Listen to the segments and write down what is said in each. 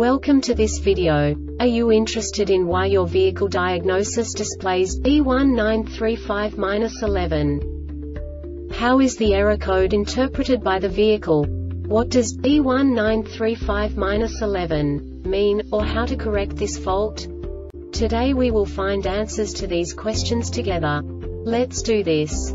Welcome to this video. Are you interested in why your vehicle diagnosis displays B1935-11? How is the error code interpreted by the vehicle? What does B1935-11 mean, or how to correct this fault? Today we will find answers to these questions together. Let's do this.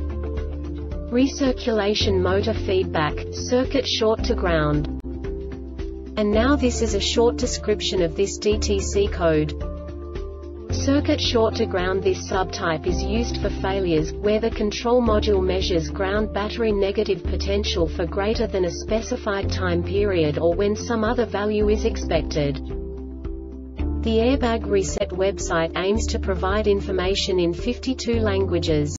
Recirculation Motor Feedback, Circuit Short to Ground. And now this is a short description of this DTC code. Circuit Short to Ground. This subtype is used for failures where the control module measures ground battery negative potential for greater than a specified time period or when some other value is expected. The Airbag Reset website aims to provide information in 52 languages.